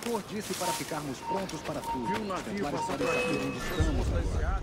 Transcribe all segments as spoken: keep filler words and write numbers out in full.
diretor disse para ficarmos prontos para tudo. Viu o navio passando aqui onde estamos agora.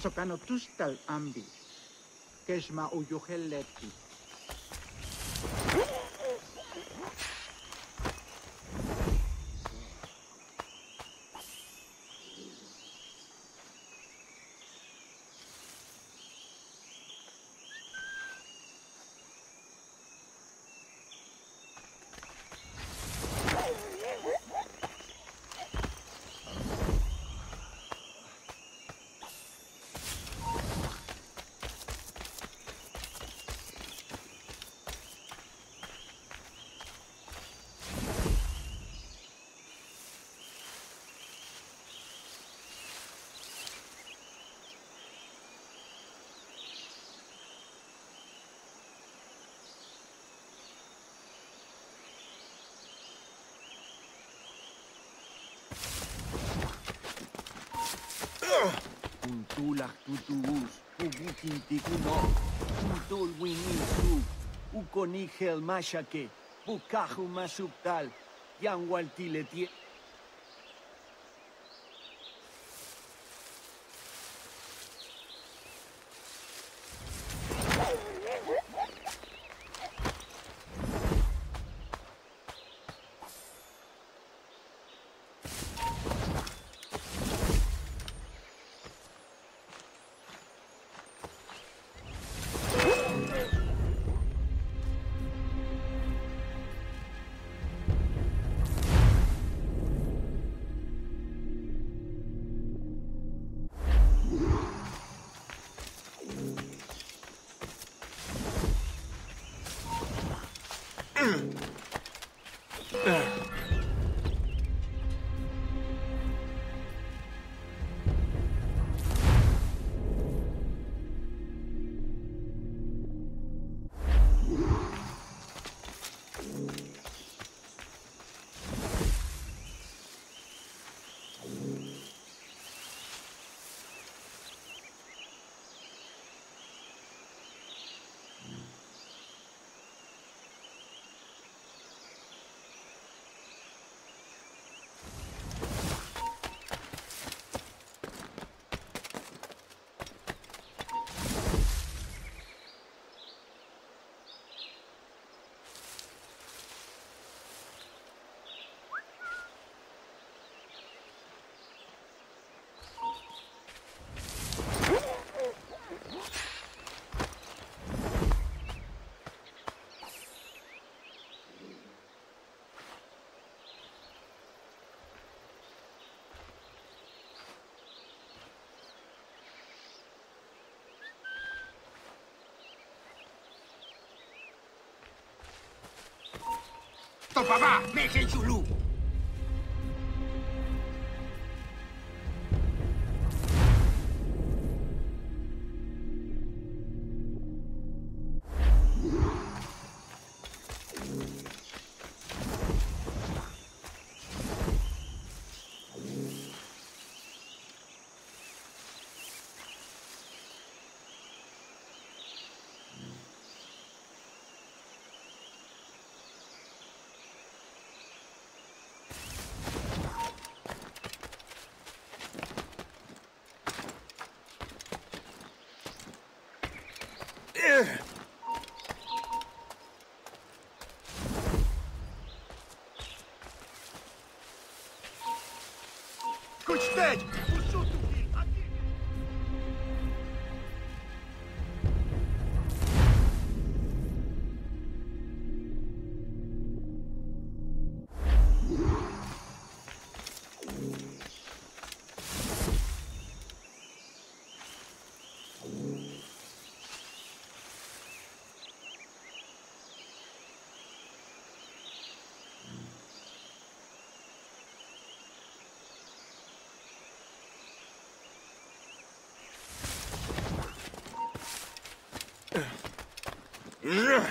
Σοκάνω τους τα άμπη, κέσμα ο γιοχελέτη. Kuntulak tutuus, ugutin tikunok, kuntul winisuk, ukonigel mashake, bukaju masuktal, yangualtiletie. Papá, me echen chulú. Dead! Ugh!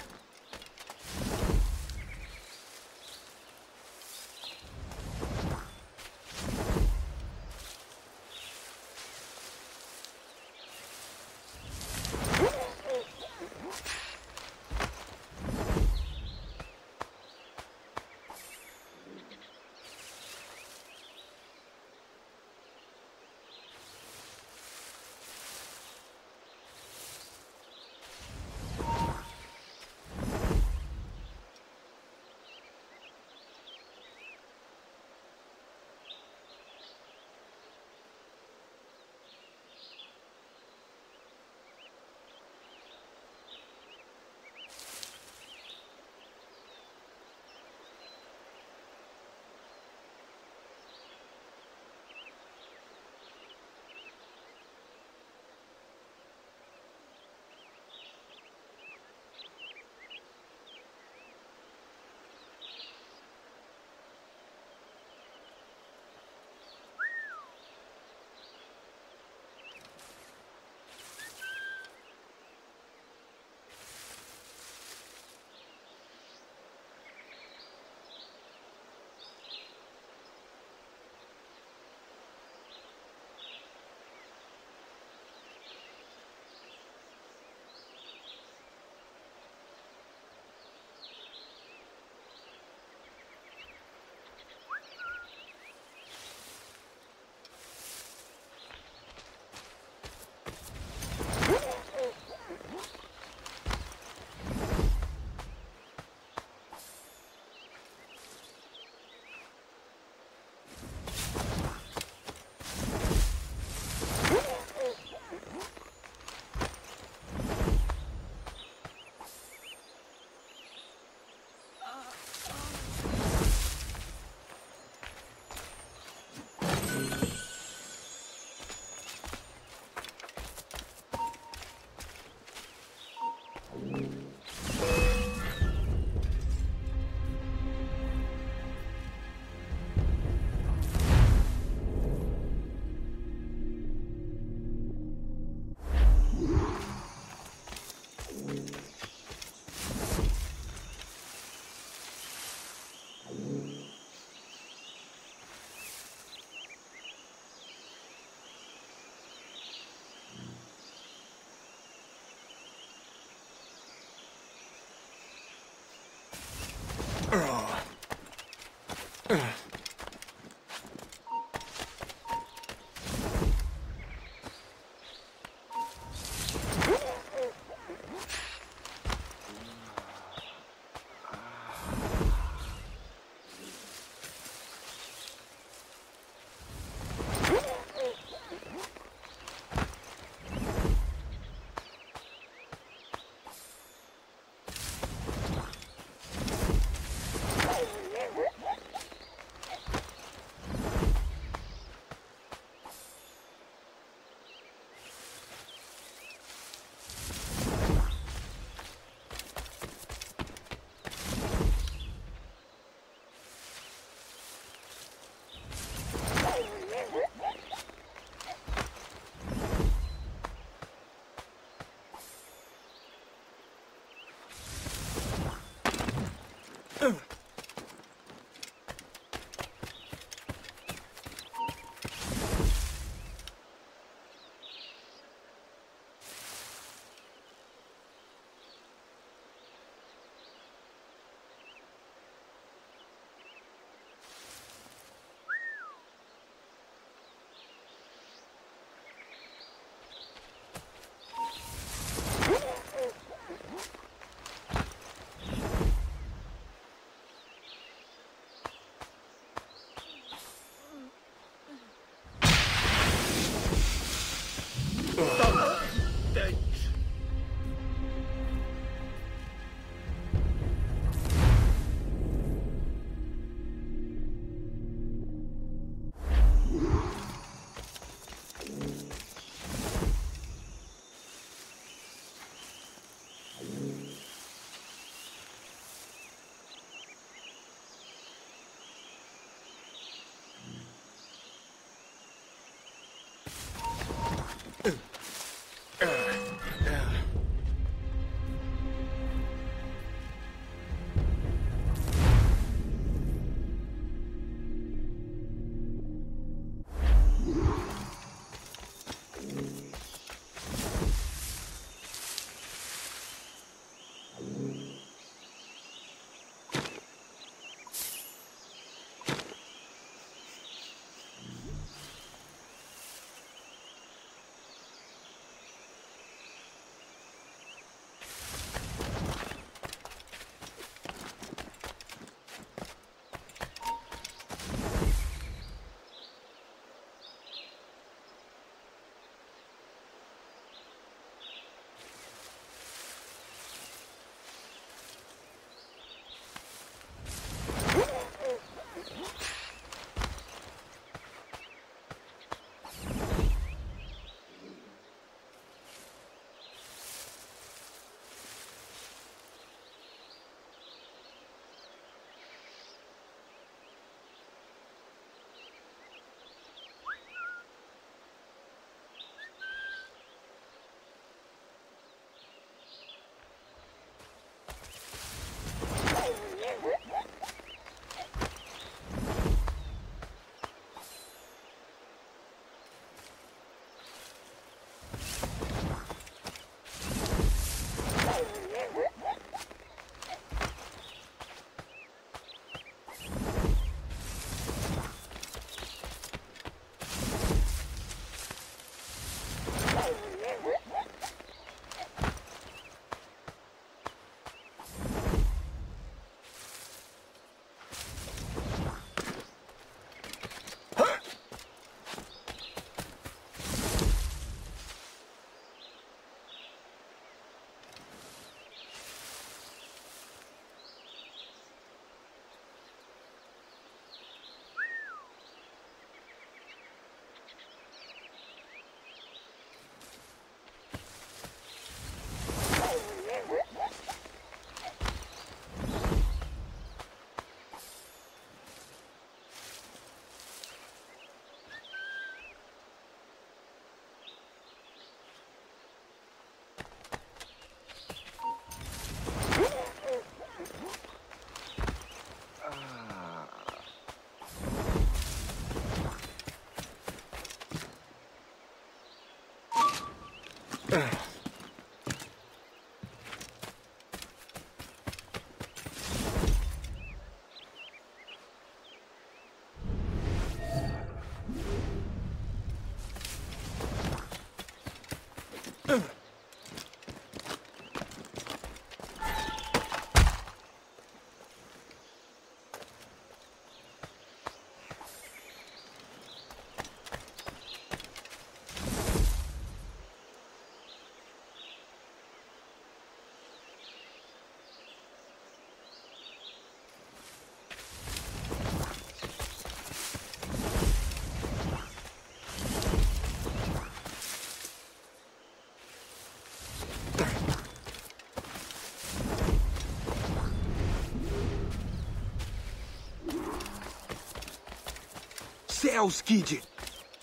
Céus, Kid!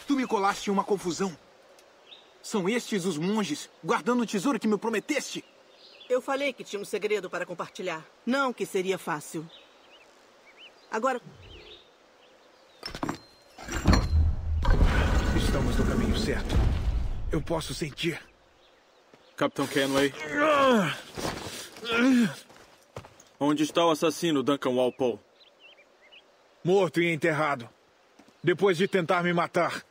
Tu me colaste em uma confusão. São estes os monges guardando o tesouro que me prometeste? Eu falei que tinha um segredo para compartilhar. Não que seria fácil. Agora... Estamos no caminho certo. Eu posso sentir. Capitão Kenway. Onde está o assassino Duncan Walpole? Morto e enterrado. Depois de tentar me matar.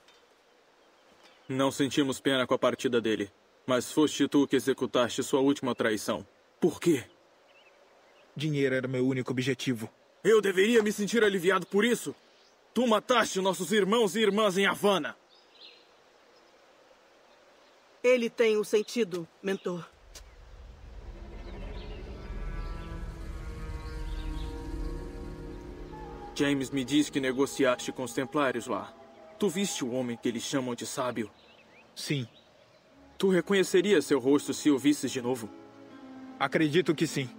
Não sentimos pena com a partida dele. Mas foste tu que executaste sua última traição. Por quê? Dinheiro era meu único objetivo. Eu deveria me sentir aliviado por isso? Tu mataste nossos irmãos e irmãs em Havana. Ele tem um sentido, mentor. James me diz que negociaste com os templários lá. Tu viste o homem que eles chamam de sábio? Sim. Tu reconhecerias seu rosto se o visses de novo? Acredito que sim.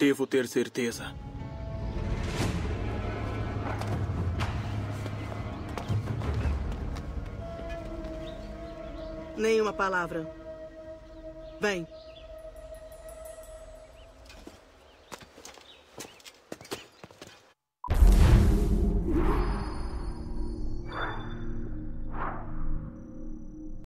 Devo ter certeza. Nenhuma palavra. Vem.